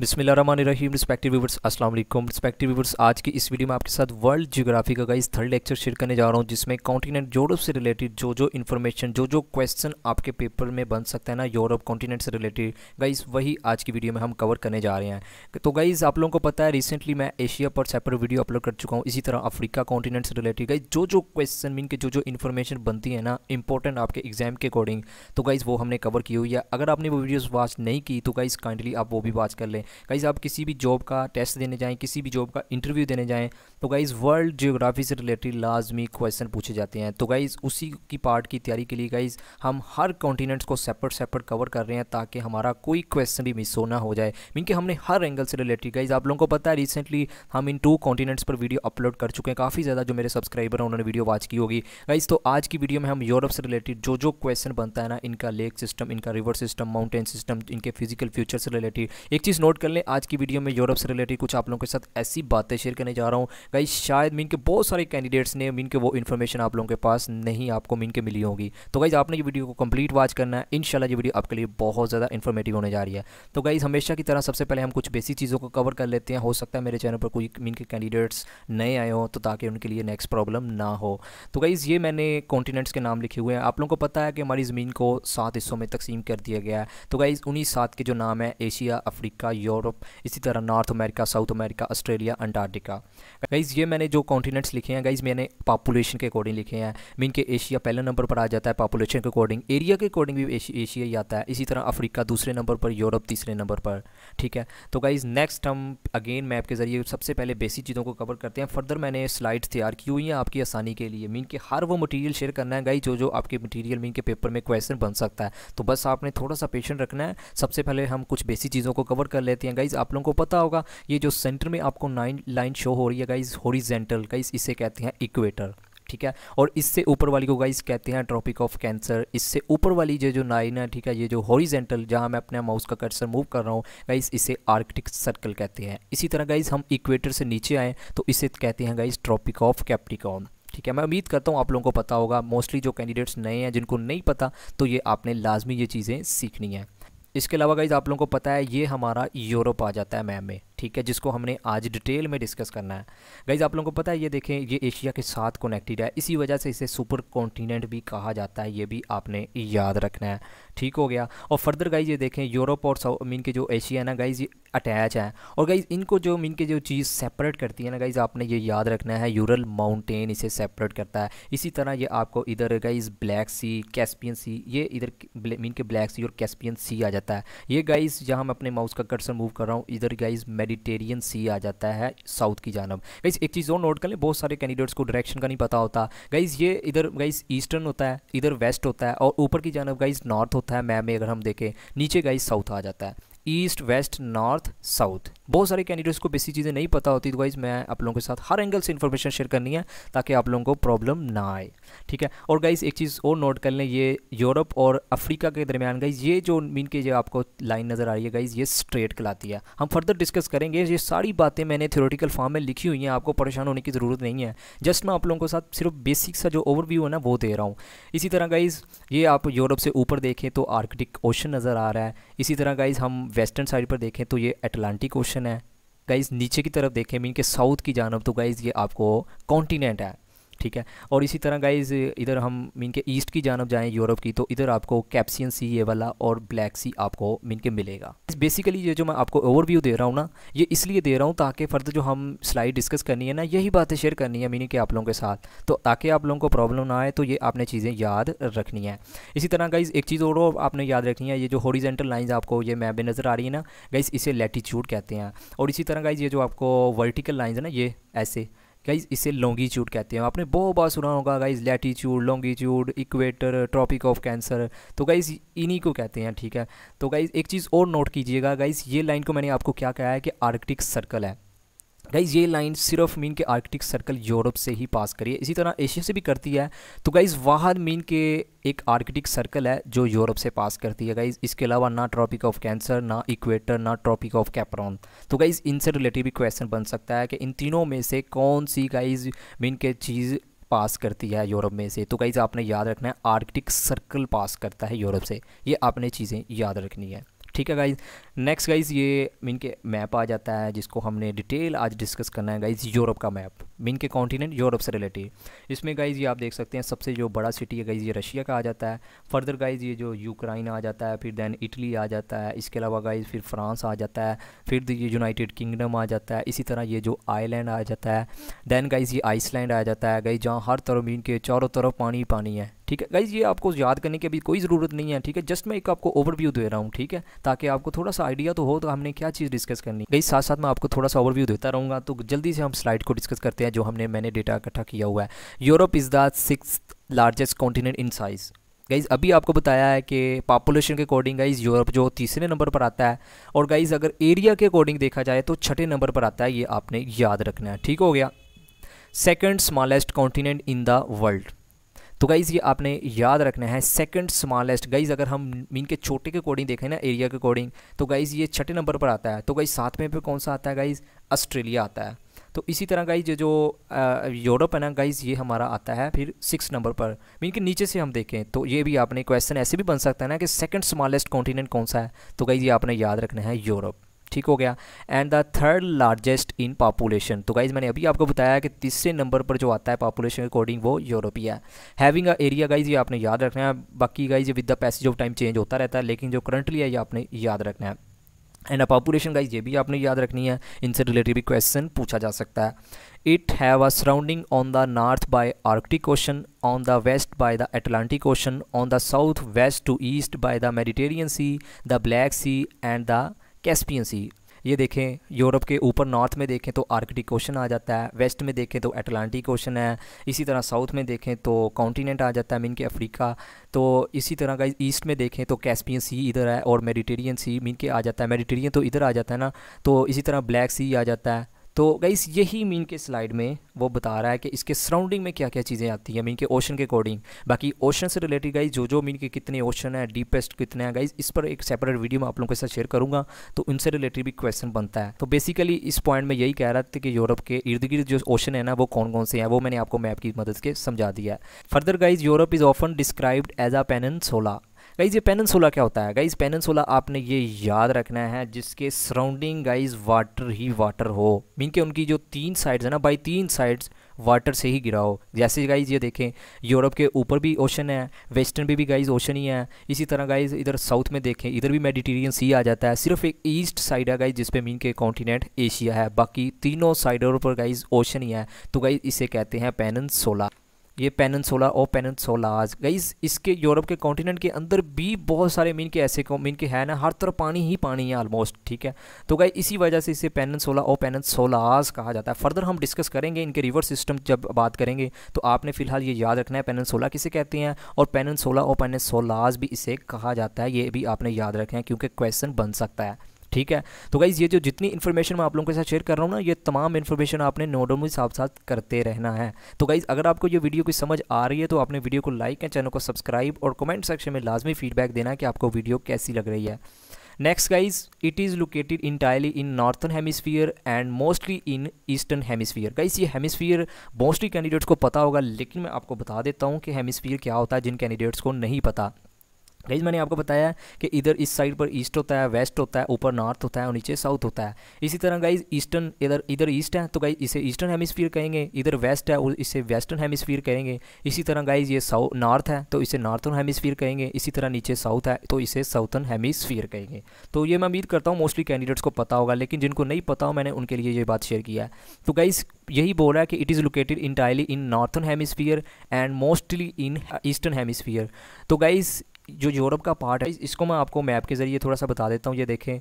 बिस्मिल्लाहिर्रहमानिर्रहीम respective viewers, अस्सलाम वालेकुम। रिस्पेक्टिव व्यूअर्स, आज की इस वीडियो में आपके साथ वर्ल्ड ज्योग्राफी का गाइस थर्ड लेक्चर शेयर करने जा रहा हूँ, जिसमें कॉन्टिनेंट यूरोप से रिलेटेड जो इन्फॉर्मेशन जो क्वेश्चन आपके पेपर में बन सकता है ना यूरोप कॉन्टिनेंट से रिलेटेड गाइस, वही आज की वीडियो में हम कवर करने जा रहे हैं। तो गाइस आप लोगों को पता है रिसेंटली मैं एशिया पर सेपरेट वीडियो अपलोड कर चुका हूँ, इसी तरह अफ्रीका कॉन्टिनेंट से रिलेटेड गाइस जो क्वेश्चन मीन के जो इन्फॉर्मेशन बनती है ना इंपॉर्टेंट आपके एग्जाम के अकॉर्डिंग, तो गाइस वो हमने कवर की हुई है। अगर आपने वो वीडियोज़ वॉच नहीं की तो गाइस काइंडली आप वो भी वॉच कर लें। गाइस आप किसी भी जॉब का टेस्ट देने जाएं, किसी भी जॉब का इंटरव्यू देने जाएं, तो गाइस वर्ल्ड ज्योग्राफी से रिलेटेड लाजमी क्वेश्चन पूछे जाते हैं। तो गाइस उसी की पार्ट की तैयारी के लिए गाइस हम हर कॉन्टिनेंट्स को सेपरेट कवर कर रहे हैं, ताकि हमारा कोई क्वेश्चन भी मिस होना हो जाए। मीन कि हमने हर एंगल से रिलेटेड गाइस आप लोगों को पता है रिसेंटली हम इन 2 कॉन्टिनेंट्स पर वीडियो अपलोड कर चुके हैं। काफ़ी ज़्यादा जो मेरे सब्सक्राइबर हैं उन्होंने वीडियो वॉच की होगी गाइस। तो आज की वीडियो में हम यूरोप से रिलेटेड जो क्वेश्चन बनता है ना, इनका लेक सिस्टम, इनका रिवर सिस्टम, माउंटेन सिस्टम, इनके फिजिकल फ्यूचर से रिलेटेड, एक चीज़ नोट कर लें, आज की वीडियो में यूरोप से रिलेटेड कुछ आप लोगों के साथ ऐसी बातें शेयर करने जा रहा हूँ गाइस, शायद मीन के बहुत सारे कैंडिडेट्स ने मीन के वो इन्फॉर्मेशन आप लोगों के पास नहीं आपको मीन के मिली होगी। तो गाइस आपने ये वीडियो को कंप्लीट वॉच करना है, इंशाल्लाह ये वीडियो आपके लिए बहुत ज़्यादा इन्फॉर्मेटिव होने जा रही है। तो गाइस हमेशा की तरह सबसे पहले हम कुछ बेसिक चीज़ों को कवर कर लेते हैं, हो सकता है मेरे चैनल पर कोई मीन के कैंडिडेट्स नए आए हों, तो ताकि उनके लिए नेक्स्ट प्रॉब्लम ना हो। तो गाइस ये मैंने कॉन्टिनेंट्स के नाम लिखे हुए हैं। आप लोगों को पता है कि हमारी ज़मीन को 7 हिस्सों में तकसीम कर दिया गया है। तो गाइस उन्हीं 7 के जो नाम है, एशिया, अफ्रीका, यूरोप, इसी तरह North America, South America, Australia, Antarctica. Guys ये मैंने जो कॉन्टिनेंट्स लिखे हैं गाइज़ मैंने पॉपुलेशन के अकॉर्डिंग लिखे हैं। मीन के एशिया पहले नंबर पर आ जाता है पॉपुलेशन के अकॉर्डिंग, एरिया के अकॉर्डिंग भी एशिया ही आता है। इसी तरह अफ्रीका दूसरे नंबर पर, यूरोप तीसरे नंबर पर, ठीक है। तो गाइज़ नेक्स्ट हम अगेन मैप के जरिए सबसे पहले बेसिक चीज़ों को कवर करते हैं। फर्दर मैंने स्लाइड्स तैयार की हुई हैं आपकी आसानी के लिए। मीन के हर वो मटीरियल शेयर करना है गाइज़ जो आपके मटीरियल मीन के पेपर में क्वेश्चन बन सकता है, तो बस आपने थोड़ा सा पेशेंट रखना है। सबसे पहले हम कुछ बेसिक चीज़ों को कवर कर लेते हैं गाइज़। आप लोगों को पता होगा ये जो सेंटर में आपको 9 लाइन शो हो रही है गाइज़, हॉरिजॉन्टल गाइज़ इसे कहते हैं इक्वेटर, ठीक है। और इससे ऊपर वाली को गाइस कहते हैं ट्रॉपिक ऑफ कैंसर। इससे ऊपर वाली ये जो लाइन है, ठीक है, ये जो हॉरिजॉन्टल जहां मैं अपने माउस का कर्सर मूव कर रहा हूं गाइस, इसे आर्कटिक सर्कल कहते हैं। इसी तरह गाइस हम इक्वेटर से नीचे आएँ तो इसे कहते हैं गाइस ट्रॉपिक ऑफ कैप्रिकॉर्न, ठीक है। मैं उम्मीद करता हूँ आप लोगों को पता होगा। मोस्टली जो कैंडिडेट्स नए हैं जिनको नहीं पता, तो ये आपने लाजमी ये चीज़ें सीखनी है। इसके अलावा गाइज़ आप लोगों को पता है ये हमारा यूरोप आ जाता है मैप में, ठीक है, जिसको हमने आज डिटेल में डिस्कस करना है। गाइज़ आप लोगों को पता है ये देखें ये एशिया के साथ कनेक्टेड है, इसी वजह से इसे सुपर कॉन्टिनेंट भी कहा जाता है। ये भी आपने याद रखना है, ठीक हो गया। और फर्दर गाइज़ ये देखें यूरोप और मीन के जो एशिया है ना गाइज़ ये अटैच है, और गाइज़ इनको जो मीन के जो चीज़ सेपरेट करती है ना गाइज़ आपने ये याद रखना है, यूरल माउंटेन इसे सेपरेट करता है। इसी तरह ये आपको इधर guys Black Sea, Caspian Sea, ये इधर मीन के ब्लैक सी और कैस्पियन सी आ जाता है। ये गाइज़ जहाँ मैं अपने माउस का कर्सर मूव कर रहा हूँ इधर गाइज़ मेडिटेरियन सी आ जाता है साउथ की जानब। गाइज़ एक चीज़ और नोट कर लें, बहुत सारे कैंडिडेट्स को डायरेक्शन का नहीं पता होता गाइज़। ये इधर गाइज़ ईस्टर्न होता है, इधर वेस्ट होता है, और ऊपर की जानब गाइज़ नॉर्थ होता है। मैप में अगर हम देखें नीचे गाइज़ साउथ आ जाता है, ईस्ट वेस्ट नॉर्थ साउथ। बहुत सारे कैंडिडेट्स को बेसिक चीज़ें नहीं पता होती, तो गाइज़ मैं आप लोगों के साथ हर एंगल से इन्फॉर्मेशन शेयर करनी है ताकि आप लोगों को प्रॉब्लम ना आए, ठीक है। और गाइज़ एक चीज़ और नोट कर लें, ये यूरोप और अफ्रीका के दरमियान गाइज़ ये जो मीन के जो आपको लाइन नज़र आ रही है गाइज़ ये स्ट्रेट कहलाती है। हम फर्दर डिस्कस करेंगे, ये सारी बातें मैंने थ्योरेटिकल फॉर्म में लिखी हुई हैं, आपको परेशान होने की ज़रूरत नहीं है। जस्ट मैं आप लोगों के साथ सिर्फ बेसिक सा जो ओवरव्यू है ना वो दे रहा हूँ। इसी तरह गाइज़ ये आप यूरोप से ऊपर देखें तो आर्कटिक ओशन नज़र आ रहा है। इसी तरह गाइज़ हम वेस्टर्न साइड पर देखें तो ये अटलांटिक ओशन है गाइज़। नीचे की तरफ देखें मीन के साउथ की जानब तो गाइज़ ये आपको कॉन्टिनेंट है, ठीक है। और इसी तरह गाइज़ इधर हम मीन के ईस्ट की जानब जाएँ यूरोप की, तो इधर आपको कैस्पियन सी ये वाला और ब्लैक सी आपको मीन के मिलेगा। बेसिकली ये जो मैं आपको ओवरव्यू दे रहा हूँ ना ये इसलिए दे रहा हूँ ताकि फर्दर जो हम स्लाइड डिस्कस करनी है ना यही बातें शेयर करनी है मीन के आप लोगों के साथ, तो ताकि आप लोगों को प्रॉब्लम ना आए, तो ये आपने चीज़ें याद रखनी है। इसी तरह गाइज़ एक चीज़ और आपने याद रखनी है, ये जो हॉरिजॉन्टल लाइंस आपको ये मैप में नज़र आ रही है ना गाइज़ इसे लैटिट्यूड कहते हैं। और इसी तरह गाइज़ ये जो आपको वर्टिकल लाइंस है ना ये ऐसे गाइज़ इसे लॉन्गीट्यूड कहते हैं। आपने बहुत बार सुना होगा guys latitude, longitude, equator, Tropic of Cancer, तो गाइज़ इन्हीं को कहते हैं, ठीक है। तो गाइज़ एक चीज़ और नोट कीजिएगा गाइज़, ये लाइन को मैंने आपको क्या कहा है कि आर्कटिक सर्कल है गाइज़। ये लाइन सिर्फ मीन के आर्कटिक सर्कल यूरोप से ही पास करिए, इसी तरह एशिया से भी करती है। तो गाइज़ वहाँ मीन के एक आर्कटिक सर्कल है जो यूरोप से पास करती है गाइज़। इसके अलावा ना ट्रॉपिक ऑफ कैंसर, ना इक्वेटर, ना ट्रॉपिक ऑफ कैप्रिकॉर्न, तो गाइज़ इनसे रिलेटेड भी क्वेश्चन बन सकता है कि इन तीनों में से कौन सी गाइज़ मीन के चीज़ पास करती है यूरोप में से। तो गाइज़ आपने याद रखना है आर्कटिक सर्कल पास करता है यूरोप से, ये आपने चीज़ें याद रखनी है, ठीक है गाइज़। नेक्स्ट गाइज़ ये मीन के मैप आ जाता है जिसको हमने डिटेल आज डिस्कस करना है गाइज़, यूरोप का मैप मीन के कॉन्टिनेंट यूरोप से रिलेटेड। इसमें गाइज़ ये आप देख सकते हैं सबसे जो बड़ा सिटी है गाइज़ ये रशिया का आ जाता है। फर्दर गाइज़ ये जो यूक्राइन आ जाता है, फिर दैन इटली आ जाता है, इसके अलावा गाइज़ फिर फ्रांस आ जाता है, फिर ये यूनाइटेड किंगडम आ जाता है, इसी तरह ये जो आयरलैंड आ जाता है, दैन गाइज़ ये आइसलैंड आ जाता है गाइज़, जहाँ हर तरफ मीन के चारों तरफ पानी ही पानी है। ठीक है गाइज़, ये आपको याद करने की अभी कोई ज़रूरत नहीं है। ठीक है, जस्ट मैं एक आपको ओवरव्यू दे रहा हूँ, ठीक है, ताकि आपको थोड़ा सा आइडिया तो हो तो हमने क्या चीज़ डिस्कस करनी गाइज़। साथ साथ मैं आपको थोड़ा सा ओवरव्यू देता रहूँगा। तो जल्दी से हम स्लाइड को डिस्कस करते हैं जो हमने मैंने डेटा इकट्ठा किया हुआ है। Europe is the 6th largest continent in size guys. अभी आपको बताया है कि पॉपुलेशन के अकॉर्डिंग गाइज़ यूरोप जो तीसरे नंबर पर आता है, और गाइज़ अगर एरिया के अकॉर्डिंग देखा जाए तो छठे नंबर पर आता है, ये आपने याद रखना है। ठीक हो गया। Second smallest continent in the world, तो गाइज़ ये आपने याद रखना है सेकंड स्मॉलेस्ट। गाइज़ अगर हम मीन के छोटे के अकॉर्डिंग देखें ना, एरिया के अकॉर्डिंग, तो गाइज़ ये छठे नंबर पर आता है। तो गाइज़ सातवें पे कौन सा आता है गाइज़, ऑस्ट्रेलिया आता है। तो इसी तरह गाइज़ जो यूरोप है ना गाइज़, ये हमारा आता है फिर 6 नंबर पर। मीन के नीचे से हम देखें तो ये भी आपने क्वेश्चन ऐसे भी बन सकता है ना कि सेकंड स्मॉलेस्ट कॉन्टिनेंट कौन सा है, तो गाइज़ ये आपने याद रखना है यूरोप। ठीक हो गया। And the third largest in population, तो गाइज़ मैंने अभी आपको बताया कि तीसरे नंबर पर जो आता है पॉपुलेशन के अकॉर्डिंग वो यूरोपी है। हैविंग अ एरिया गाइज़ ये आपने याद रखना है, बाकी गाइज़ ये with the passage of time change होता रहता है, लेकिन जो करंटली है ये आपने याद रखना है। एंड अ पॉपुलेशन गाइज़ ये भी आपने याद रखनी है, इनसे रिलेटेड भी क्वेश्चन पूछा जा सकता है। It have a surrounding on the north by Arctic Ocean, on the west by the Atlantic Ocean, on the south west to east by the Mediterranean Sea, the Black Sea and the Caspian Sea. ये देखें Europe के ऊपर north में देखें तो Arctic ocean आ जाता है, waste में देखें तो अटलांटिक ओशन है, इसी तरह साउथ में देखें तो कॉन्टिनेंट आ जाता है मीन के अफ्रीका, तो इसी तरह गाइज़ ईस्ट में देखें तो कैस्पियन सी इधर है, और मेडिटेरियन सी मीन के आ जाता है, मेडिटेरियन तो इधर आ जाता है ना, तो इसी तरह ब्लैक सी आ जाता है। तो गाइज़ यही मीन के स्लाइड में वो बता रहा है कि इसके सराउंडिंग में क्या क्या चीज़ें आती हैं मीन के ओशन के अकॉर्डिंग। बाकी ओशन से रिलेटेड गाइज़ जो मीन के कितने ओशन है, डीपेस्ट कितने हैं गाइज़, इस पर एक सेपरेट वीडियो मैं आप लोगों के साथ शेयर करूँगा, तो उनसे रिलेटेड भी क्वेश्चन बनता है। तो बेसिकली इस पॉइंट में यही कह रहा था कि यूरोप के इर्द गिर्द जो ओशन है ना वो कौन कौन से हैं, वो मैंने आपको मैप की मदद से समझा दिया है। Further guys Europe is often described as a peninsula. Guys ये पेनिनसोला क्या होता है गाइज़, पेनिनसोला आपने ये याद रखना है जिसके सराउंडिंग गाइज़ वाटर ही वाटर हो, मीन के उनकी जो 3 साइड्स है ना बाई 3 साइड्स वाटर से ही घिरा हो। जैसे गाइज़ ये देखें यूरोप के ऊपर भी ओशन है, वेस्टर्न भी गाइज़ ओशन ही है, इसी तरह गाइज़ इधर साउथ में देखें इधर भी मेडिटेरियन सी आ जाता है, सिर्फ एक ईस्ट साइड है गाइज़ जिसपे मीन के कॉन्टिनेंट एशिया है, बाकी तीनों साइडों पर गाइज़ ओशन ही है, तो गाइज़ इसे कहते हैं पेनिनसोला। ये पेनिनसोला और पेनिनसोलाज गाइज़, इसके यूरोप के कॉन्टिनेंट के अंदर भी बहुत सारे मीन के ऐसे मीन के है ना, हर तरफ पानी ही पानी है ऑलमोस्ट। ठीक है, तो गाइज़ इसी वजह से इसे पेनिनसोला और पेनिनसोलाज कहा जाता है। फर्दर हम डिस्कस करेंगे इनके रिवर सिस्टम जब बात करेंगे, तो आपने फ़िलहाल ये याद रखना है पेनिनसोला किसे कहते हैं, और पेनिनसोला और पेनिनसोलाज भी इसे कहा जाता है, ये भी आपने याद रखना है क्योंकि क्वेश्चन बन सकता है। ठीक है, तो गाइज़ ये जो जितनी इन्फॉर्मेशन मैं आप लोगों के साथ शेयर कर रहा हूँ ना, ये तमाम इन्फॉर्मेशन आपने नोटों में साथ करते रहना है। तो गाइज़ अगर आपको ये वीडियो की समझ आ रही है तो आपने वीडियो को लाइक एंड चैनल को सब्सक्राइब, और कमेंट सेक्शन में लाजमी फीडबैक देना कि आपको वीडियो कैसी लग रही है। Next guys, it is located entirely in northern hemisphere and mostly in eastern hemisphere. Guys ये हेमिसफीयर मोस्टली कैंडिडेट्स को पता होगा, लेकिन मैं आपको बता देता हूँ कि हेमिसफीयर क्या होता है जिन कैंडिडेट्स को नहीं पता। गाइज़ मैंने आपको बताया है कि इधर इस साइड पर ईस्ट होता है, वेस्ट होता है, ऊपर नॉर्थ होता है और नीचे साउथ होता है। इसी तरह गाइज़ ईस्टर्न इधर ईस्ट है तो गाइज़ इसे ईस्टर्न हेमिसफीयर कहेंगे, इधर वेस्ट है और इसे वेस्टर्न हेमिसफीयर कहेंगे। इसी तरह गाइज़ ये साउथ नॉर्थ है तो इसे नॉर्थर्न हेमिसफीयर कहेंगे, इसी तरह नीचे साउथ है तो इसे साउथर्न हेमिसफीयर कहेंगे। तो ये मैं उम्मीद करता हूँ मोस्टली कैंडिडेट्स को पता होगा, लेकिन जिनको नहीं पता हो मैंने उनके लिए ये बात शेयर किया है। तो गाइज़ यही बोल रहा है कि it is located entirely in northern hemisphere and mostly in eastern hemisphere. तो गाइज़ जो यूरोप का पार्ट है इसको मैं आपको मैप के ज़रिए थोड़ा सा बता देता हूँ। ये देखें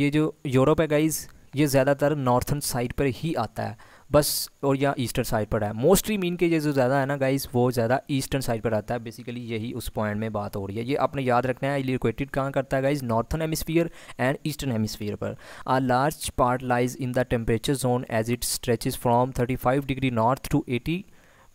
ये जो यूरोप है गाइज़ ये ज़्यादातर नॉर्थर्न साइड पर ही आता है बस, और यहाँ ईस्टर्न साइड पर है मोस्टली मीन के ये जो ज़्यादा है ना गाइज़ वो ज़्यादा ईस्टर्न साइड पर आता है। बेसिकली यही उस पॉइंट में बात हो रही है, ये आपने याद रखना है। लोकेटेड कहाँ करता है guys, northern hemisphere and eastern hemisphere पर। A large part lies in the temperature zone as it stretches from 35 degree north to 80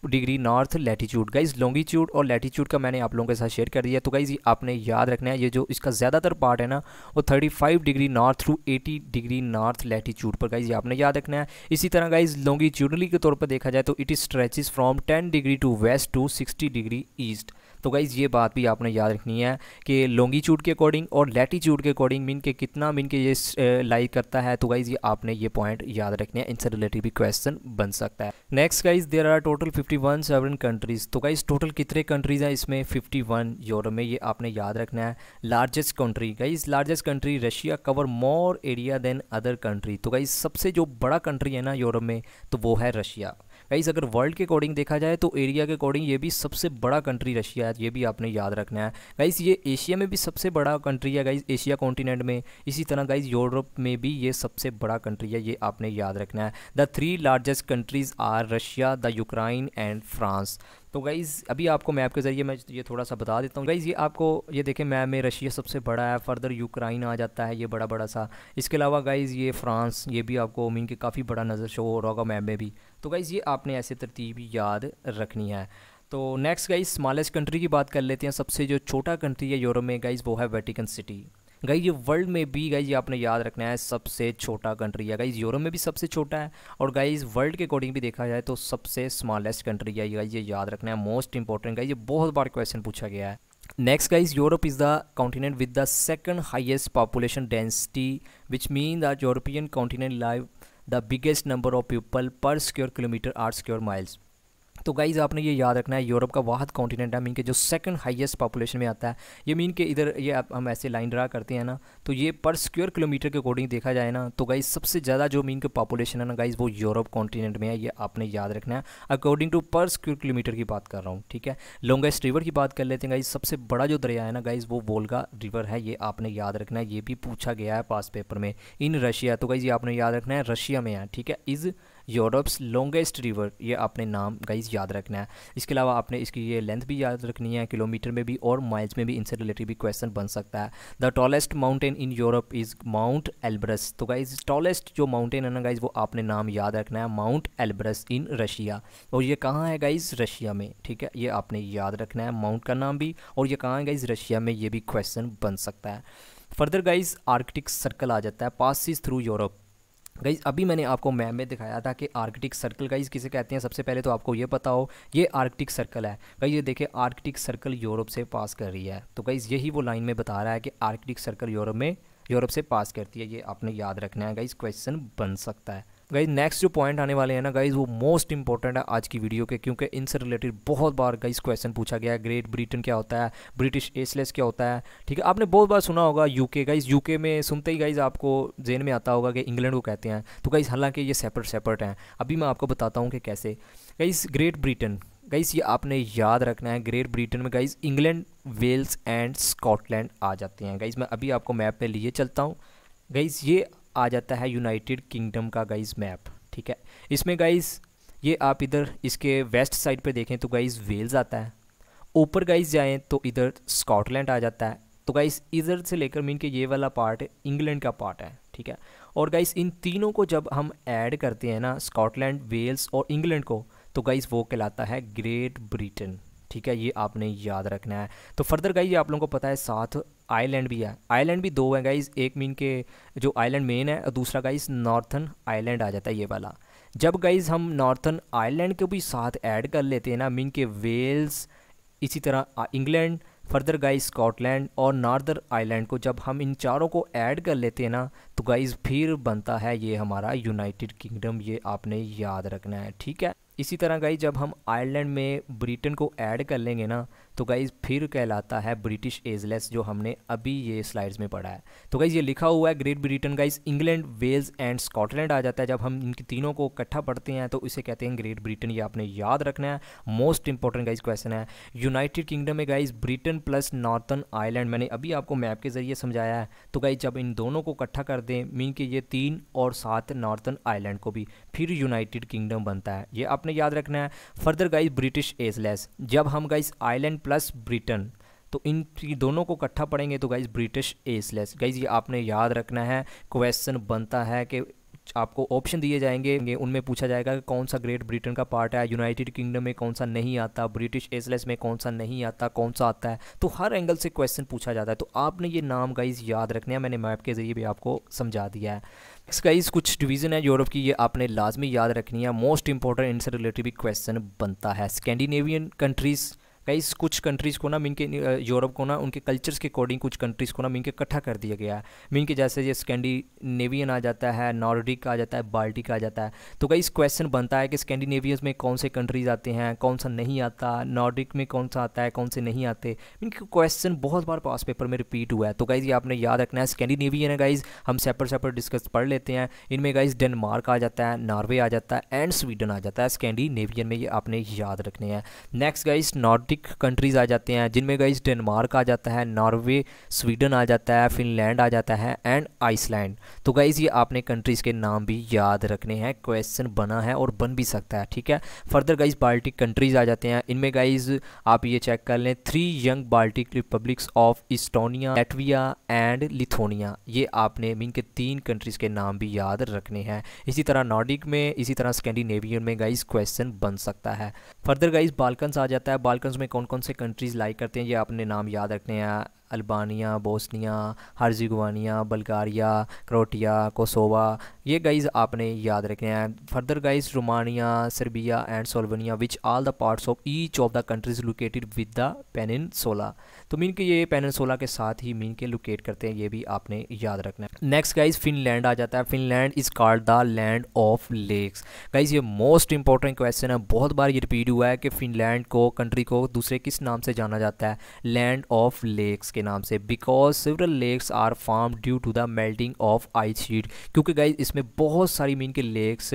degree north latitude. Guys longitude और लैटीट्यूड का मैंने आप लोगों के साथ शेयर कर दिया, तो गाइज़ ये आपने याद रखना है। ये जो इसका ज़्यादातर पार्ट है ना वो 35 degree north to 80 degree north latitude पर गाइज़ ये आपने याद रखना है। इसी तरह गाइज़ लॉन्गिट्यूडली के तौर पर देखा जाए तो it stretches from 10 degree to west to 60 degree east. तो गाइज़ ये बात भी आपने याद रखनी है कि लॉन्गीट्यूड के अकॉर्डिंग और लैटीट्यूड के अकॉर्डिंग मीन के कितना मीन के ये लाई करता है। तो गाइज़ ये आपने ये पॉइंट याद रखने हैं, इनसे रिलेटेड भी क्वेश्चन बन सकता है। Next guys there are total 51 sovereign countries. तो गाइज़ टोटल कितने कंट्रीज़ हैं इसमें? 51 यूरोप में, ये आपने याद रखना है। Largest country guys, largest country Russia cover more area than other country. तो गाइज सबसे जो बड़ा कंट्री है ना यूरोप में तो वो है रशिया। गाइज़ अगर वर्ल्ड के अकॉर्डिंग देखा जाए तो एरिया के अकॉर्डिंग ये भी सबसे बड़ा कंट्री रशिया है, ये भी आपने याद रखना है। गाइज़ ये एशिया में भी सबसे बड़ा कंट्री है गाइज़, एशिया कॉन्टिनेंट में। इसी तरह गाइज़ यूरोप में भी ये सबसे बड़ा कंट्री है, ये आपने याद रखना है। The three largest countries are Russia, the Ukraine and France. तो गाइज़ अभी आपको मैप के ज़रिए मैं ये थोड़ा सा बता देता हूँ। गाइज़ ये आपको ये देखें मैप में रशिया सबसे बड़ा है, फर्दर यूक्रेन आ जाता है ये बड़ा सा। इसके अलावा गाइज़ ये फ्रांस, ये भी आपको मीन के काफ़ी बड़ा नज़र शो हो रहा होगा मैप में भी। तो गाइज़ ये आपने ऐसे तरतीब याद रखनी है। तो नेक्स्ट गाइज़ स्मॉलेस्ट कंट्री की बात कर लेते हैं। सबसे जो छोटा कंट्री है यूरोप में गाइज़ वो है वेटिकन सिटी। गाइज़ ये वर्ल्ड में भी गाइज़ ये आपने याद रखना है सबसे छोटा कंट्री है गाइज़, यूरोप में भी सबसे छोटा है और गाइज़ वर्ल्ड के अकॉर्डिंग भी देखा जाए तो सबसे स्मॉलेस्ट कंट्री है गाइज़, ये याद रखना है। मोस्ट इंपॉर्टेंट गाइज़, ये बहुत बार क्वेश्चन पूछा गया है। Next guys Europe is the continent with the second highest population density, which mean that European continent live the biggest number of people per square kilometre or square miles. तो guys आपने ये याद रखना है Europe का वाहद continent है mean के जो सेकंड हाईएस्ट पॉपुलेशन में आता है। ये मीन के इधर ये हम ऐसे लाइन ड्रा करते हैं ना, तो ये पर स्क्वायर किलोमीटर के अकॉर्डिंग देखा जाए ना तो गाइज़ सबसे ज़्यादा जो मीन के पॉपुलेशन है ना गाइज़ वो यूरोप कॉन्टिनेंट में है, ये आपने याद रखना है। According to per square kilometre की बात कर रहा हूँ, ठीक है। लॉन्गेस्ट रिवर की बात कर लेते हैं गाइज़, सबसे बड़ा जो दरिया है ना गाइज़ वो वोल्गा रिवर है, ये आपने याद रखना है। ये भी पूछा गया है पास पेपर में इन रशिया। तो गाइज़ ये आपने याद रखना है रशिया में है, ठीक है, इज़ यूरोप्स लॉन्गेस्ट रिवर, ये आपने नाम गाइज़ याद रखना है। इसके अलावा आपने इसकी ये लेंथ भी याद रखनी है, किलोमीटर में भी और माइल्स में भी, इनसे रिलेटेड भी क्वेश्चन बन सकता है। The tallest mountain in Europe is Mount Elbrus. तो गाइज़ टॉलेस्ट जो माउंटेन है ना गाइज़ वो आपने नाम याद रखना है, माउंट एल्ब्रस इन रशिया। और ये कहाँ है गाइज़? रशिया में, ठीक है, ये आपने याद रखना है माउंट का नाम भी और ये कहाँ है गाइज़? रशिया में, ये भी क्वेश्चन बन सकता है। फर्दर गाइज़ आर्कटिक सर्कल आ जाता है, पासिस थ्रू यूरोप। गाइज़ अभी मैंने आपको मैप में दिखाया था कि आर्कटिक सर्कल गाइज़ किसे कहते हैं। सबसे पहले तो आपको ये पता हो ये आर्कटिक सर्कल है गाइज़, ये देखिए आर्कटिक सर्कल यूरोप से पास कर रही है। तो गाइज़ यही वो लाइन में बता रहा है कि आर्कटिक सर्कल यूरोप से पास करती है, ये आपने याद रखना है गाइज़, क्वेश्चन बन सकता है। गाइज़ नेक्स्ट जो पॉइंट आने वाले हैं ना गाइज़ वो मोस्ट इंपॉर्टेंट है आज की वीडियो के, क्योंकि इनसे रिलेटेड बहुत बार गाइज़ क्वेश्चन पूछा गया है। ग्रेट ब्रिटेन क्या होता है, ब्रिटिश एसलेस क्या होता है, ठीक है, आपने बहुत बार सुना होगा। यूके गाइज़, यूके में सुनते ही गाइज़ आपको जेन में आता होगा कि इंग्लैंड को कहते हैं। तो गाइज़ हालांकि ये सेपरेट हैं, अभी मैं आपको बताता हूँ कि कैसे। गाइज़ ग्रेट ब्रिटेन गाइज़ ये आपने याद रखना है, ग्रेट ब्रिटेन में guys England, Wales and Scotland आ जाते हैं। गाइज़ मैं अभी आपको मैप पे लिए चलता हूँ। गाइज़ ये आ जाता है यूनाइटेड किंगडम का गाइज़ मैप, ठीक है। इसमें गाइज़ ये आप इधर इसके वेस्ट साइड पे देखें तो गाइज़ वेल्स आता है, ऊपर गाइज़ जाएँ तो इधर स्कॉटलैंड आ जाता है। तो गाइज़ इधर से लेकर मीन के ये वाला पार्ट इंग्लैंड का पार्ट है, ठीक है। और गाइज़ इन तीनों को जब हम ऐड करते हैं ना, स्कॉटलैंड, वेल्स और इंग्लैंड को, तो गाइज़ वो कहलाता है ग्रेट ब्रिटेन, ठीक है, ये आपने याद रखना है। तो फर्दर गाइज़ ये आप लोगों को पता है साथ आइलैंड भी है, आइलैंड भी दो है गाइज़, एक मीन के जो आइलैंड मेन है और दूसरा गाइज़ नॉर्थन आइलैंड आ जाता है ये वाला। जब गाइज़ हम नॉर्थन आइलैंड को भी साथ ऐड कर लेते हैं ना मीन के वेल्स, इसी तरह इंग्लैंड, फर्दर गाइज़ स्कॉटलैंड और नॉर्दर्न आइलैंड को जब हम इन चारों को ऐड कर लेते हैं ना तो गाइज़ फिर बनता है ये हमारा यूनाइटेड किंगडम, ये आपने याद रखना है, ठीक है। इसी तरह गाइज़ जब हम आयरलैंड में ब्रिटेन को ऐड कर लेंगे ना तो गाइज़ फिर कहलाता है ब्रिटिश एजलेस, जो हमने अभी ये स्लाइड्स में पढ़ा है। तो गाइज़ ये लिखा हुआ है Great Britain guys England, Wales and Scotland आ जाता है। जब हम इनकी तीनों को इकट्ठा पढ़ते हैं तो इसे कहते हैं ग्रेट ब्रिटेन, ये आपने याद रखना है। मोस्ट इंपॉर्टेंट गाइज़ क्वेश्चन है। यूनाइटेड किंगडम में guys Britain plus Northern Ireland, मैंने अभी आपको मैप के ज़रिए समझाया है। तो गाइज़ जब इन दोनों को इकट्ठा कर दें मीन कि ये तीन और साथ नॉर्थन आयरलैंड को भी, फिर यूनाइटेड किंगडम बनता है, ये आपने याद रखना है। फर्दर गाइज़ ब्रिटिश एजलेस, जब हम गाइज़ आयरलैंड प्लस ब्रिटेन तो इन दोनों को इकट्ठा पढ़ेंगे तो गाइज़ ब्रिटिश एजलेस। गाइज़ ये आपने याद रखना है। क्वेश्चन बनता है कि आपको ऑप्शन दिए जाएंगे, उनमें पूछा जाएगा कि कौन सा ग्रेट ब्रिटेन का पार्ट है, यूनाइटेड किंगडम में कौन सा नहीं आता, ब्रिटिश एजलेस में कौन सा नहीं आता, कौन सा आता है, तो हर एंगल से क्वेश्चन पूछा जाता है। तो आपने ये नाम गाइज़ याद रखने हैं, मैंने मैप के ज़रिए भी आपको समझा दिया है। नेक्स्ट गाइज़ कुछ डिवीज़न है यूरोप की, ये आपने लाजमी याद रखनी है। मोस्ट इंपॉर्टेंट, इनसे रिलेटेड भी क्वेश्चन बनता है। स्कैंडिनेवियन कंट्रीज़ गाइस कुछ कंट्रीज़ को ना मीन के यूरोप को ना उनके कल्चर्स के अकॉर्डिंग कुछ कंट्रीज़ को ना मीन के इकट्ठा कर दिया गया है। मीन के जैसे ये स्कैंडिनेवियन आ जाता है, नॉर्डिक आ जाता है, बाल्टिक आ जाता है। तो गाइस क्वेश्चन बनता है कि स्कैंडिनेवियंस में कौन से कंट्रीज़ आते हैं, कौन सा नहीं आता, नॉर्डिक में कौन सा आता है, कौन से नहीं आते। मीन के क्वेश्चन बहुत बार पास पेपर में रिपीट हुआ है। तो गाइज़ ये आपने याद रखना है। स्कैंडिनेवियन है गाइज़ हम सेपरेट डिस्कस पढ़ लेते हैं। इनमें गाइज़ डेनमार्क आ जाता है, नॉर्वे आ जाता है एंड स्वीडन आ जाता है। स्कैंडिनेवियन में ये आपने याद रखने हैं। नेक्स्ट गाइज़ नॉर्डिक कंट्रीज़ आ जाते हैं जिनमें गाइस डेनमार्क आ जाता है, नॉर्वे, स्वीडन आ जाता है, फिनलैंड आ जाता है एंड आइसलैंड। तो गाइस ये आपने कंट्रीज़ के नाम भी याद रखने हैं। क्वेश्चन बना है और बन भी सकता है, ठीक है। फर्दर गाइस बाल्टिक कंट्रीज़ आ जाते हैं। इनमें गाइस आप ये चेक कर लें, 3 young Baltic republics of Estonia, Latvia and Lithuania. ये आपने मीन के 3 कंट्रीज़ के नाम भी याद रखने हैं। इसी तरह नॉर्डिक में, इसी तरह स्कैंडिनेवियन में गाइस क्वेश्चन बन सकता है। फर्दर गाइस बाल्कन्स आ जाता है। बाल्कन्स में कौन कौन से कंट्रीज़ लाइक करते हैं ये आपने नाम याद रखने हैं। Albania, Bosnia, Herzegovina, Bulgaria, Croatia, Kosovo. ये गाइज़ आपने याद रखने हैं। Further guys Romania, Serbia and Slovenia which all the parts of each of the countries located with the peninsula. तो मीन के ये पेनिनसोला के साथ ही मीन के लोकेट करते हैं, ये भी आपने याद रखना है। नेक्स्ट गाइज़ फिनलैंड आ जाता है। Finland is called the land of lakes. Guys ये मोस्ट इंपॉर्टेंट क्वेश्चन है, बहुत बार ये रिपीट हुआ है कि फिनलैंड को, कंट्री को दूसरे किस नाम से जाना जाता है, लैंड ऑफ लेक्स नाम से। Because several lakes are form due to the melting of ice sheet. क्योंकि गाइज इसमें बहुत सारी मीन के लेक्स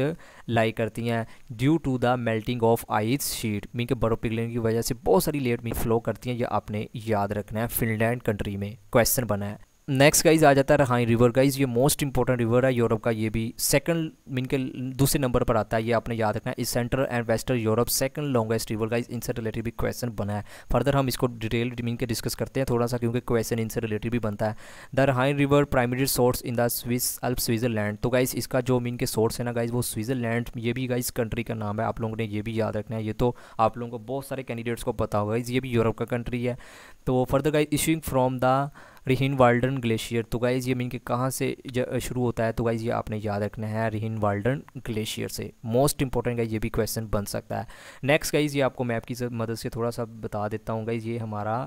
लाई करती हैं due to the melting of ice sheet. Mean के बर्फ पिघलने की वजह से बहुत सारी लेक मीन फ्लो करती हैं। ये आपने याद रखना है। फिनलैंड कंट्री में क्वेश्चन बना है। नेक्स्ट गाइज आ जाता है राइन रिवर। गाइज ये मोस्ट इंपॉर्टेंट रिवर है यूरोप का। ये भी सेकंड मीन के दूसरे नंबर पर आता है। ये आपने याद रखना है। Is central and western Europe second longest river. Guys इनसे रिलेटेड भी क्वेश्चन बना है। फर्दर हम इसको डिटेल मीन के डिस्कस करते हैं थोड़ा सा, क्योंकि क्वेश्चन इनसे रिलेटेड भी बनता है। The Rhine river primary source in the Swiss Alp Switzerland. तो गाइज इसका जो मीन के सोर्स है ना गाइज वो स्विट्जरलैंड। ये भी गाइज कंट्री का नाम है, आप लोगों ने ये भी याद रखना है। ये तो आप लोगों को बहुत सारे कैंडिडेट्स को पता होगा। गाइज ये भी यूरोप का कंट्री है। तो further guys issuing from the रिहिन वाल्डन ग्लेशियर। तो गाइज़ ये मीन के कहाँ से शुरू होता है, तो गाइज़ ये आपने याद रखना है रिहिन वाल्डन ग्लेशियर से। मोस्ट इंपॉर्टेंट गाइज ये भी क्वेश्चन बन सकता है। नेक्स्ट गाइज़ ये आपको मैप की मदद से थोड़ा सा बता देता हूँ। गाइज़ ये हमारा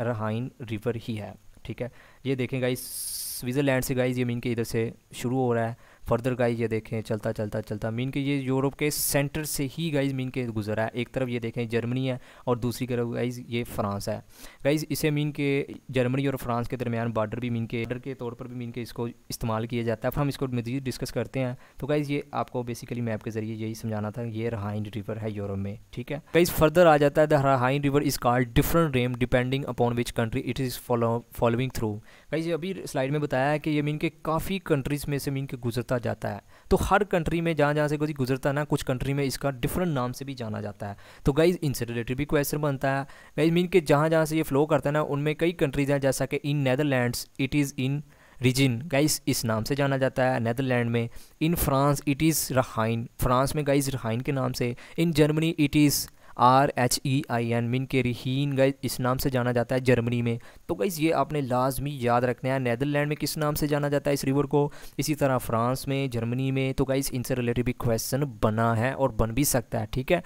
राइन रिवर ही है, ठीक है। ये देखें गाइज स्विट्ज़रलैंड से गाइज ये मीन के इधर से शुरू हो रहा है। फर्दर गाइज ये देखें चलता चलता चलता मीन के ये यूरोप के सेंटर से ही गाइज मीन के गुजरा है। एक तरफ ये देखें जर्मनी है और दूसरी तरफ गाइज ये फ्रांस है। गाइज इसे मीन के जर्मनी और फ्रांस के दरमियान बॉर्डर भी मीन के बॉर्डर के तौर पर भी मीन के इसको इस्तेमाल किया जाता है। फिर हम इसको मज़ीद डिस्कस करते हैं। तो गाइज ये आपको बेसिकली मैप के जरिए यही समझाना था, ये राइन रिवर है यूरोप में, ठीक है। गाइज फर्दर आ जाता है the Rhine river is called different name depending upon which country it is following through. Guys अभी स्लाइड में बताया है कि ये मीन के काफ़ी कंट्रीज़ में से मीन के गुजरता जाता है। तो हर कंट्री में जहाँ जहाँ से कोई गुजरता है ना, कुछ कंट्री में इसका डिफरेंट नाम से भी जाना जाता है। तो गाइज इनसे रिलेटेड भी क्वेश्चन बनता है। गाइज मीन के जहाँ जहाँ से ये फ्लो करता है ना, उनमें कई कंट्रीज हैं, जैसा कि in Netherlands it is in reason. Guys इस नाम से जाना जाता है नेदरलैंड में। In France it is Rhine, France में गाइज राइन के नाम से। In Germany it is RHEIN, mean के रिहीन गाइज इस नाम से जाना जाता है जर्मनी में। तो गाइज़ ये आपने लाजमी याद रखना है। नेदरलैंड में किस नाम से जाना जाता है इस रिवर को, इसी तरह फ्रांस में, जर्मनी में। तो गाइज़ इनसे रिलेटेड भी क्वेश्चन बना है और बन भी सकता है, ठीक है।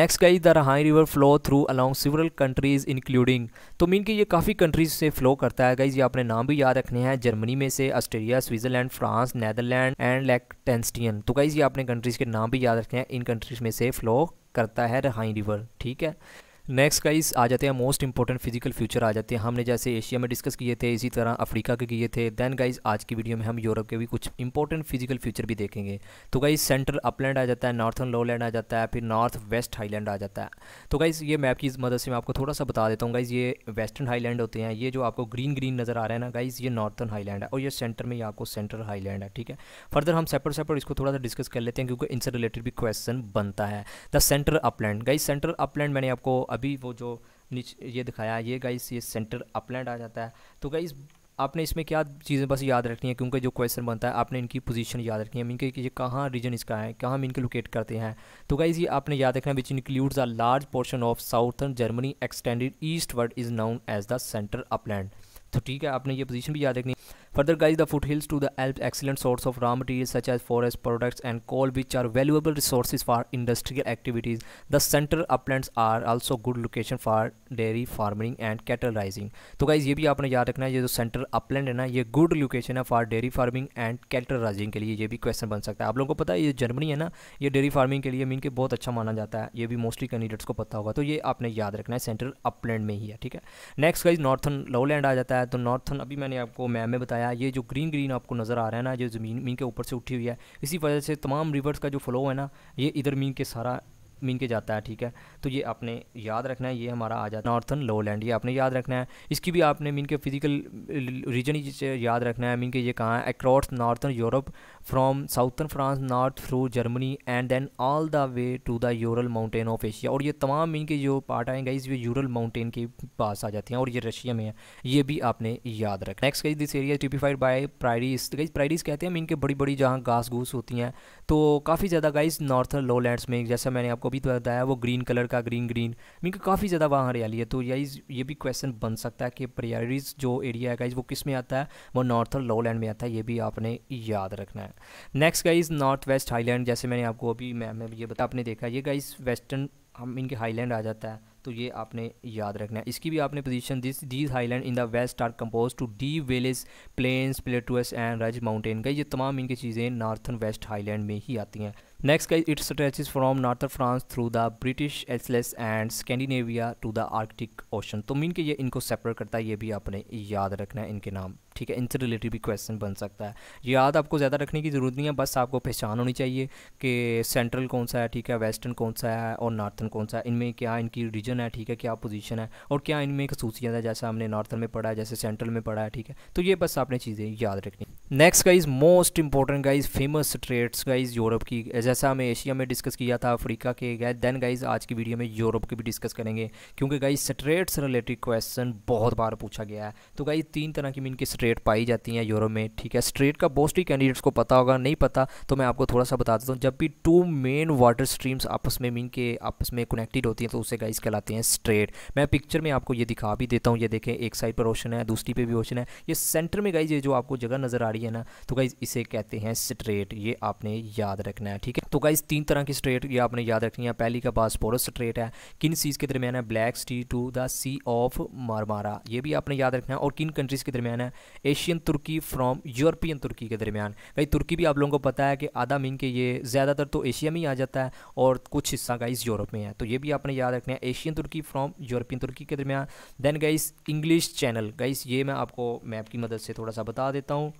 Next guys the Rhine river flow through along several countries including. तो मीन कि ये काफ़ी कंट्रीज़ से फ्लो करता है। गाइज ये आपने नाम भी याद रखने हैं, जर्मनी में से, Austria, Switzerland, France, Netherland and Liechtenstein. तो गाइज ये आपने कंट्रीज़ के नाम भी याद रखने हैं, इन कंट्रीज़ में से फ्लो करता है राइन रिवर, ठीक है। नेक्स्ट गाइस आ जाते हैं मोस्ट इंपॉर्टेंट फिजिकल फ्यूचर आ जाते हैं। हमने जैसे एशिया में डिस्कस किए थे, इसी तरह अफ्रीका के किए थे। दैन गाइस आज की वीडियो में हम यूरोप के भी कुछ इंपॉर्टेंट फिजिकल फ्यूचर भी देखेंगे। तो गाइस सेंट्रल अपलैंड आ जाता है, नॉर्थर्न लोलैंड आ जाता है, फिर नॉर्थ वेस्ट हाईलैंड आ जाता है। तो गाइस ये मैप की मदद से मैं आपको थोड़ा सा बता देता हूँ। गाइस ये वेस्टर्न हाईलैंड होते हैं। ये जो आपको ग्रीन ग्रीन नज़र आ रहा है ना गाइस, ये नॉर्थर्न हाईलैंड है और ये सेंटर में ये आपको सेंट्रल हाईलैंड है, ठीक है। फर्दर हम सेपरेट इसको थोड़ा सा डिस्कस कर लेते हैं, क्योंकि इनसे रिलेटेड भी क्वेश्चन बनता है। The central upland, guys central upland मैंने आपको अभी वो जो नीचे ये दिखाया, ये गाइस ये सेंटर अपलैंड आ जाता है। तो गाइस आपने इसमें क्या चीज़ें बस याद रखनी है, क्योंकि जो क्वेश्चन बनता है आपने इनकी पोजीशन याद रखनी है। मीन के ये कहाँ रीजन इसका है, कहाँ मीन के लोकेट करते हैं। तो गाइस ये आपने याद रखना है। Which includes a large portion of southern Germany extended eastward is known as the centre upland. तो ठीक है, आपने ये पोजीशन भी याद रखनी है। Further guys, the foothills to the Alps, excellent source of raw materials such as forest products and coal, which are valuable resources for industrial activities. The central uplands are also good location for dairy farming and cattle raising. तो guys ये भी आपने याद रखना है, ये जो central upland है ना, ये गुड लोकेशन है for dairy farming and cattle raising के लिए. ये भी क्वेश्चन बन सकता है. आप लोगों को पता है ये जर्मनी है ना, ये डेयरी फार्मिंग के लिए मीन के बहुत अच्छा माना जाता है. ये भी मोस्टली कैंडिडेट्स को पता होगा, तो ये आपने याद रखना है, सेंट्रल अपलैंड में ही है. ठीक है, नेक्स्ट गाइज नॉर्थन लोलैंड आ जाता है. तो नॉर्थन अभी मैंने आपको मैम में बताया, ये जो ग्रीन ग्रीन आपको नजर आ रहा है ना, ये ज़मीन मीन के ऊपर से उठी हुई है, इसी वजह से तमाम रिवर्स का जो फ्लो है ना, ये इधर मीन के सारा मीन के जाता है. ठीक है, तो ये आपने याद रखना है. ये हमारा आ जाता है नॉर्थन लोलैंड, ये आपने याद रखना है. इसकी भी आपने मीन के फिजिकल रीजन ही याद रखना है, मीन के ये कहाँ है, across northern Europe from southern France north through Germany and then all the way to the Ural mountain of Asia. और ये तमाम इनके जो पार्ट आएंगे गाइस, ये यूरल माउंटेन के पास आ जाती हैं, और ये रशिया में है. ये भी आपने याद रखना. Next guys, this area typified by prairies. Guys prairies कहते हैं इनके बड़ी बड़ी जहाँ घास घूस होती हैं, तो काफ़ी ज़्यादा गाइस नॉर्थन लोलैंड्स में, जैसा मैंने आपको अभी बताया, वो ग्रीन कलर का ग्रीन इनके काफ़ी ज़्यादा वहाँ हरियाली है. तो गाइस ये भी क्वेश्चन बन सकता है कि प्रायरीज जो एरिया है गाइस, वो किस में आता है, वो नॉर्थन लोलैंड में आता है. ये भी आपने याद रखना है. Next guys north west highland, जैसे मैंने आपको अभी मैम ये बताया, आपने देखा ये गाइस वेस्टर्न हम इनके हाईलैंड आ जाता है, तो ये आपने याद रखना है. इसकी भी आपने position, this these highland in the west are compose to the valleys plains plateaus and ridge mountain. Guys ये तमाम इनकी चीज़ें नॉर्थन वेस्ट हाईलैंड में ही आती हैं. Next guys, it stretches from northern France through the British Isles and Scandinavia to the Arctic Ocean. तो mean के ये इनको सेपरेट करता है, ये भी आपने याद रखना है इनके नाम. ठीक है, इनसे रिलेटेड भी क्वेश्चन बन सकता है. याद आपको ज़्यादा रखने की ज़रूरत नहीं है, बस आपको पहचान होनी चाहिए कि सेंट्रल कौन सा है, ठीक है, वेस्टर्न कौन सा है और नॉर्थन कौन सा है, इनमें क्या इनकी रीजन है, ठीक है, क्या पोजीशन है और क्या इनमें खसूसियत है. जैसा हमने नॉर्थन में पढ़ा है, जैसे सेंट्रल में पढ़ा है, ठीक है, तो ये बस आपने चीज़ें याद रखनी. Next guys most important guys famous straits guys Europe की, जैसा हमें एशिया में डिस्कस किया था, अफ्रीका के गाइज, देन गाइज आज की वीडियो में यूरोप के भी डिस्कस करेंगे, क्योंकि गाइज स्ट्रेट्स रिलेटेड क्वेश्चन बहुत बार पूछा गया है. तो गाइज तीन तरह की मीन की स्ट्रेट पाई जाती हैं यूरोप में. ठीक है, स्ट्रेट का मोस्टली कैंडिडेट्स को पता होगा, नहीं पता तो मैं आपको थोड़ा सा बता देता हूँ. जब भी टू मेन वाटर स्ट्रीम्स आपस में मीन के आपस में कनेक्टेड होती हैं, तो उसे गाइज कहलाते हैं स्ट्रेट. मैं पिक्चर में आपको ये दिखा भी देता हूँ, ये देखें एक साइड पर ओशन है, दूसरी पे भी ओशन है, ये सेंटर में गाइज ये जो आपको जगह नजर आ रही है ना, तो गाइज इसे कहते हैं स्ट्रेट. ये आपने याद रखना है. ठीक है, तो गाइज तीन तरह की स्ट्रेट ये आपने याद रखनी है. पहली का बॉस्पोरस स्ट्रेट है, किन सीज के दरमियान है, Black Sea to the Sea of Marmara. ये भी आपने याद रखना है. और किन कंट्रीज़ के दरमियान है, Asian Turkey from European Turkey के दरमियान. गाइज तुर्की भी आप लोगों को पता है कि आधा मीन के ये ज़्यादातर तो एशिया में ही आ जाता है और कुछ हिस्सा गाइज यूरोप में है, तो ये भी आपने याद रखना है, Asian Turkey from European Turkey के दरमियान. Then guys English Channel, guys ये मैं आपको मैप की मदद से थोड़ा सा बता देता हूँ.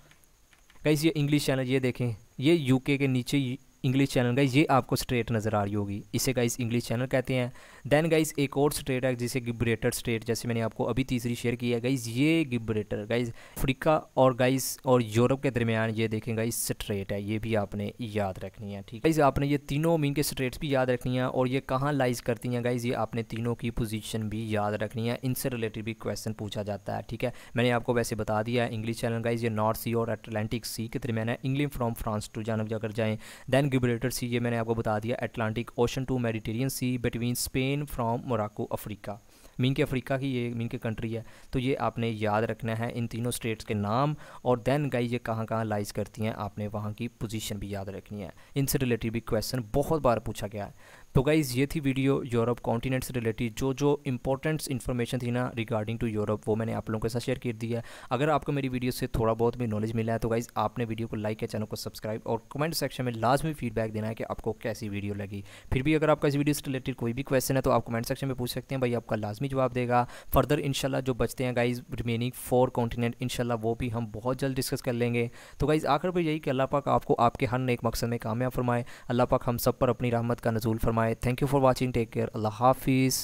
गाइज ये इंग्लिश चैनल, ये देखें, ये यूके के नीचे इंग्लिश चैनल गाइज, ये आपको स्ट्रेट नज़र आ रही होगी, इसे गाइज इंग्लिश चैनल कहते हैं. देन गाइज एक और स्ट्रेट है जिसे गिब्रेटर स्ट्रेट, जैसे मैंने आपको अभी तीसरी शेयर की है गाइज, ये गिब्रेटर गाइज अफ्रीका और गाइज और यूरोप के दरमियान, ये देखें गाइज स्ट्रेट है. ये भी आपने याद रखनी है. ठीक है गाइज, आपने ये तीनों मीन के स्ट्रेट्स भी याद रखनी है और ये कहाँ लाइज करती हैं गाइज, ये आपने तीनों की पोजीशन भी याद रखनी है. इनसे रिलेटेड भी क्वेश्चन पूछा जाता है. ठीक है, मैंने आपको वैसे बता दिया है. इंग्लिश चैनल गाइज ये नॉर्थ सी और अटलांटिक सी के दरमियान है, इंग्लैंड फ्राम फ्रांस टू जानब जाकर जाएँ. देन गिब्रेटर सी, ये मैंने आपको बता दिया, Atlantic Ocean to Mediterranean C between Spain from Morocco. Africa mean के अफ्रीका की ये मीन के कंट्री है, तो ये आपने याद रखना है इन तीनों स्टेट्स के नाम. और देन गाइज ये कहाँ कहाँ लाइज करती हैं, आपने वहाँ की पोजीशन भी याद रखनी है. इनसे रिलेटेड भी क्वेश्चन बहुत बार पूछा गया है. तो गाइज़ ये थी वीडियो यूरोप कॉन्टिनेंट से रिलेटेड, जो इंपॉर्टेंट इन्फॉर्मेशन थी ना रिगार्डिंग टू यूरोप, वो मैंने आप लोगों के साथ शेयर कर दिया है. अगर आपको मेरी वीडियो से थोड़ा बहुत भी नॉलेज मिला है, तो गाइज़ आपने वीडियो को लाइक या चैनल को सब्सक्राइब और कमेंट सेक्शन में लाजमी फीडबैक देना है कि आपको कैसी वीडियो लगी. फिर भी अगर आपका इस वीडियो से रिलेटेड कोई भी क्वेश्चन है, तो आप कमेंट सेक्शन में पूछ सकते हैं, भाई आपका लाजमी जवाब देगा. फर्दर इंशाल्लाह जो बचते हैं गाइज़ रिमेनिंग 4 कॉन्टिनेंट, इंशाल्लाह वो भी हम बहुत जल्द डिस्कस कर लेंगे. तो गाइज़ आखिर पर यही कि अल्लाह पाक आपको आपके हर नेक मकसद में कामयाब फरमाए, अल्लाह पाक हम सब पर अपनी रहमत का नज़ूल फरमाए. Thank you for watching. Take care. Allah Hafiz.